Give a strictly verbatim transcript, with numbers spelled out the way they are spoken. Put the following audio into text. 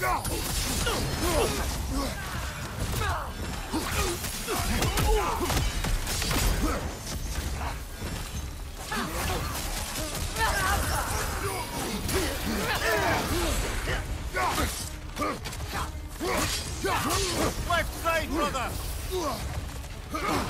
Left side, brother!